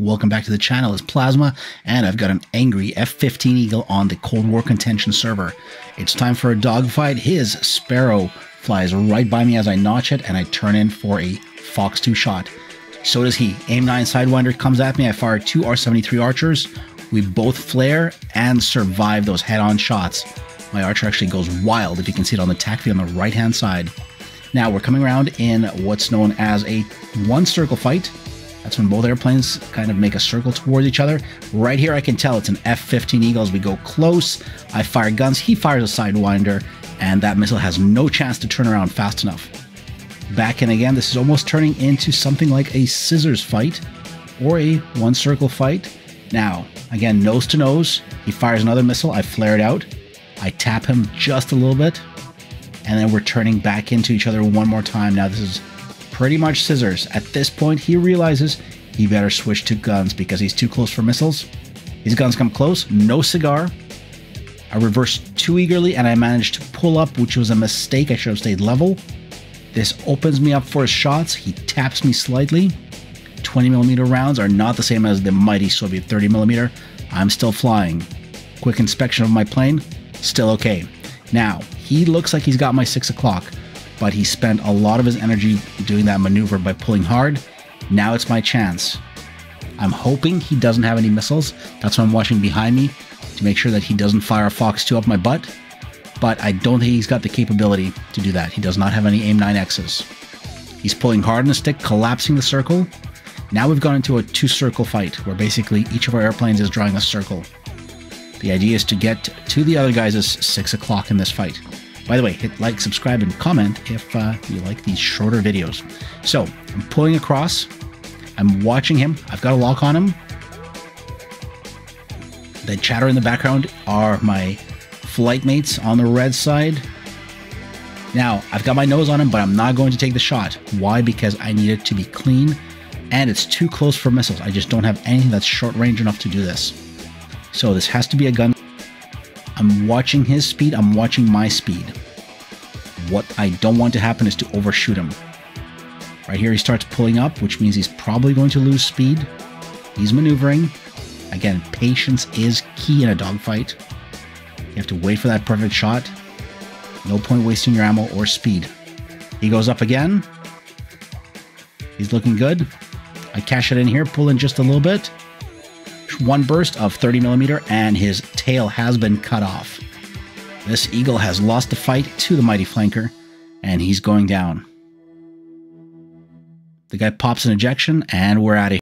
Welcome back to the channel. It's Plasma, and I've got an angry F-15 Eagle on the Cold War Contention server. It's time for a dogfight. His Sparrow flies right by me as I notch it, and I turn in for a Fox 2 shot. So does he. AIM-9 Sidewinder comes at me. I fire two R-73 archers. We both flare and survive those head-on shots. My archer actually goes wild, if you can see it on the tack view on the right-hand side. Now we're coming around in what's known as a one-circle fight. That's when both airplanes kind of make a circle towards each other. Right here I can tell it's an F-15 Eagle as we go close. I fire guns, he fires a Sidewinder, and that missile has no chance to turn around fast enough. Back in again, this is almost turning into something like a scissors fight or a one-circle fight. Now, again, nose to nose, he fires another missile, I flare it out. I tap him just a little bit, and then we're turning back into each other one more time. Now this is pretty much scissors. At this point, he realizes he better switch to guns because he's too close for missiles. His guns come close, no cigar. I reversed too eagerly, and I managed to pull up, which was a mistake. I should have stayed level. This opens me up for his shots. He taps me slightly. 20mm rounds are not the same as the mighty Soviet 30mm. I'm still flying. Quick inspection of my plane. Still okay. Now, he looks like he's got my 6 o'clock, but he spent a lot of his energy doing that maneuver by pulling hard. Now it's my chance. I'm hoping he doesn't have any missiles. That's why I'm watching behind me to make sure that he doesn't fire a Fox 2 up my butt, but I don't think he's got the capability to do that. He does not have any AIM-9X's. He's pulling hard on the stick, collapsing the circle. Now we've gone into a two-circle fight where basically each of our airplanes is drawing a circle. The idea is to get to the other guys' 6 o'clock in this fight. By the way, hit like, subscribe, and comment if you like these shorter videos. So, I'm pulling across. I'm watching him. I've got a lock on him. The chatter in the background are my flight mates on the red side. Now, I've got my nose on him, but I'm not going to take the shot. Why? Because I need it to be clean, and it's too close for missiles. I just don't have anything that's short range enough to do this. So this has to be a gun. I'm watching his speed, I'm watching my speed. What I don't want to happen is to overshoot him. Right here he starts pulling up, which means he's probably going to lose speed. He's maneuvering. Again, patience is key in a dogfight. You have to wait for that perfect shot. No point wasting your ammo or speed. He goes up again. He's looking good. I cash it in here, pull in just a little bit. One burst of 30mm and his tail has been cut off. This Eagle has lost the fight to the mighty flanker, and he's going down. The guy pops an ejection, and we're out of here.